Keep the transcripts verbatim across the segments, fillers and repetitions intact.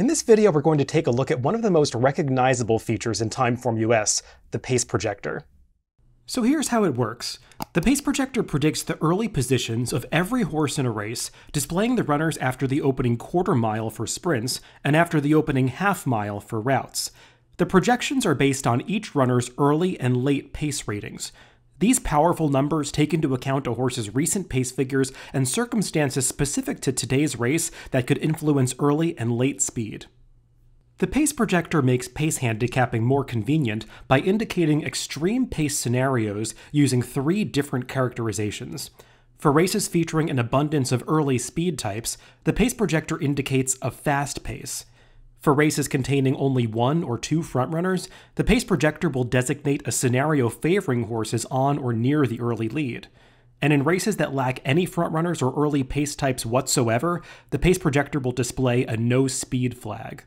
In this video, we're going to take a look at one of the most recognizable features in Timeform U S, the pace projector. So here's how it works. The pace projector predicts the early positions of every horse in a race, displaying the runners after the opening quarter mile for sprints and after the opening half mile for routes. The projections are based on each runner's early and late pace ratings. These powerful numbers take into account a horse's recent pace figures and circumstances specific to today's race that could influence early and late speed. The pace projector makes pace handicapping more convenient by indicating extreme pace scenarios using three different characterizations. For races featuring an abundance of early speed types, the pace projector indicates a fast pace. For races containing only one or two frontrunners, the pace projector will designate a scenario favoring horses on or near the early lead. And in races that lack any frontrunners or early pace types whatsoever, the pace projector will display a no speed flag.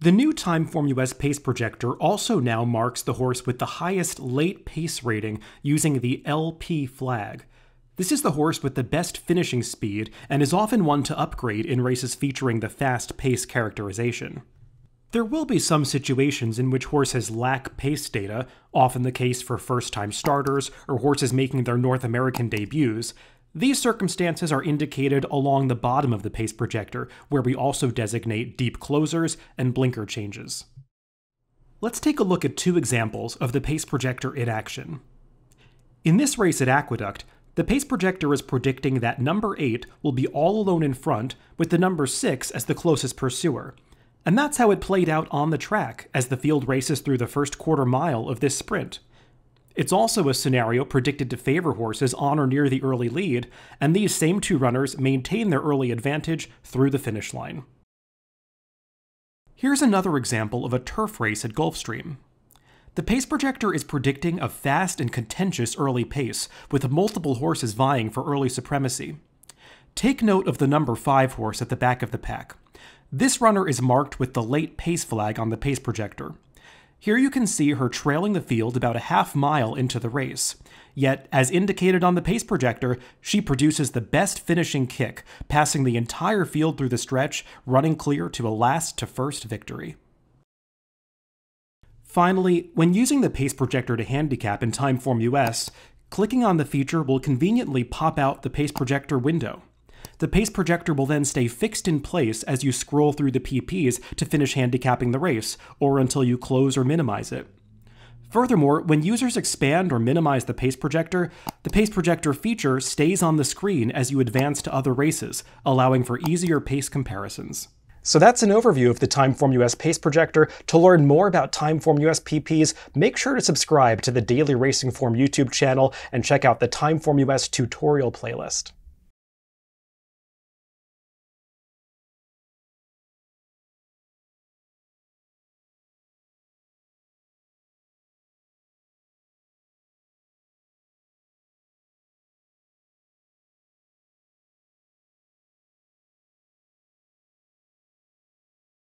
The new Timeform U S pace projector also now marks the horse with the highest late pace rating using the L P flag. This is the horse with the best finishing speed and is often one to upgrade in races featuring the fast pace characterization. There will be some situations in which horses lack pace data, often the case for first-time starters or horses making their North American debuts. These circumstances are indicated along the bottom of the pace projector, where we also designate deep closers and blinker changes. Let's take a look at two examples of the pace projector in action. In this race at Aqueduct, the pace projector is predicting that number eight will be all alone in front, with the number six as the closest pursuer. And that's how it played out on the track as the field races through the first quarter mile of this sprint. It's also a scenario predicted to favor horses on or near the early lead, and these same two runners maintain their early advantage through the finish line. Here's another example of a turf race at Gulfstream. The pace projector is predicting a fast and contentious early pace, with multiple horses vying for early supremacy. Take note of the number five horse at the back of the pack. This runner is marked with the late pace flag on the pace projector. Here you can see her trailing the field about a half mile into the race. Yet, as indicated on the pace projector, she produces the best finishing kick, passing the entire field through the stretch, running clear to a last-to-first victory. Finally, when using the pace projector to handicap in Timeform U S, clicking on the feature will conveniently pop out the pace projector window. The pace projector will then stay fixed in place as you scroll through the P Ps to finish handicapping the race, or until you close or minimize it. Furthermore, when users expand or minimize the pace projector, the pace projector feature stays on the screen as you advance to other races, allowing for easier pace comparisons. So that's an overview of the Timeform U S pace projector. To learn more about Timeform U S P Ps, make sure to subscribe to the Daily Racing Form YouTube channel and check out the Timeform U S tutorial playlist.